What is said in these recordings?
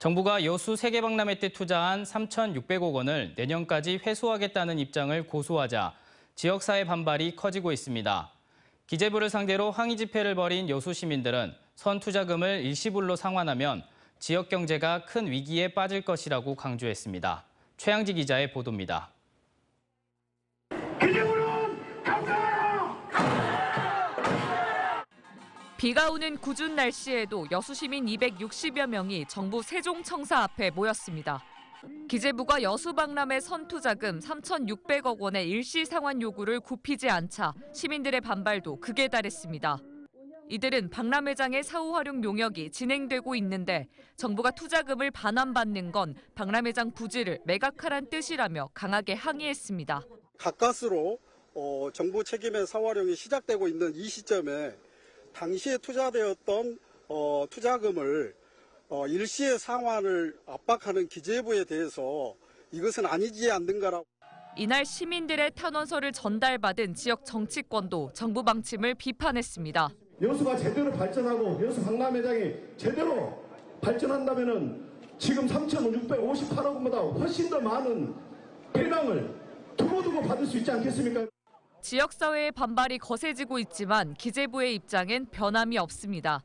정부가 여수 세계박람회 때 투자한 3,600억 원을 내년까지 회수하겠다는 입장을 고수하자 지역사회 반발이 커지고 있습니다. 기재부를 상대로 항의 집회를 벌인 여수 시민들은 선 투자금을 일시불로 상환하면 지역 경제가 큰 위기에 빠질 것이라고 강조했습니다. 최황지 기자의 보도입니다. 비가 오는 궂은 날씨에도 여수 시민 260여 명이 정부 세종청사 앞에 모였습니다. 기재부가 여수 박람회 선투자금 3,600억 원의 일시 상환 요구를 굽히지 않자 시민들의 반발도 극에 달했습니다. 이들은 박람회장의 사후 활용 용역이 진행되고 있는데 정부가 투자금을 반환받는 건 박람회장 부지를 매각하란 뜻이라며 강하게 항의했습니다. 가까스로 정부 책임의 사후 활용이 시작되고 있는 이 시점에 당시에 투자되었던 투자금을 일시의 상환을 압박하는 기재부에 대해서 이것은 아니지 않는가라고. 이날 시민들의 탄원서를 전달받은 지역 정치권도 정부 방침을 비판했습니다. 여수가 제대로 발전하고 여수 박람회장이 제대로 발전한다면은 지금 3,658억 원보다 훨씬 더 많은 배당을 두고두고 받을 수 있지 않겠습니까? 지역사회의 반발이 거세지고 있지만 기재부의 입장엔 변함이 없습니다.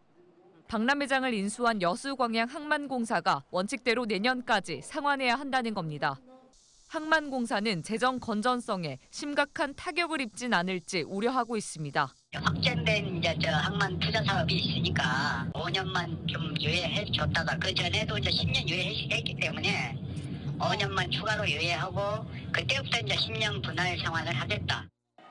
박람회장을 인수한 여수광양항만공사가 원칙대로 내년까지 상환해야 한다는 겁니다. 항만공사는 재정 건전성에 심각한 타격을 입진 않을지 우려하고 있습니다. 확정된 이제 항만 투자 사업이 있으니까 5년만 좀 유예해줬다가 그 전에도 이제 10년 유예했기 때문에 5년만 추가로 유예하고 그때부터 이제 10년 분할 상환을 하겠다.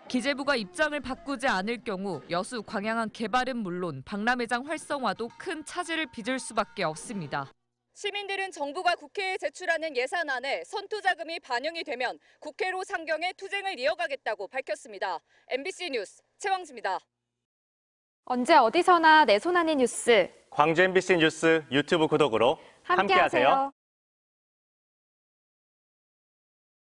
기재부가 입장을 바꾸지 않을 경우 여수 광양항 개발은 물론 박람회장 활성화도 큰 차질을 빚을 수밖에 없습니다. 시민들은 정부가 국회에 제출하는 예산안에 선투자금이 반영이 되면 국회로 상경해 투쟁을 이어가겠다고 밝혔습니다. MBC 뉴스 최황지입니다. 언제 어디서나 내 손 안의 뉴스. 광주 MBC 뉴스 유튜브 구독으로 함께하세요.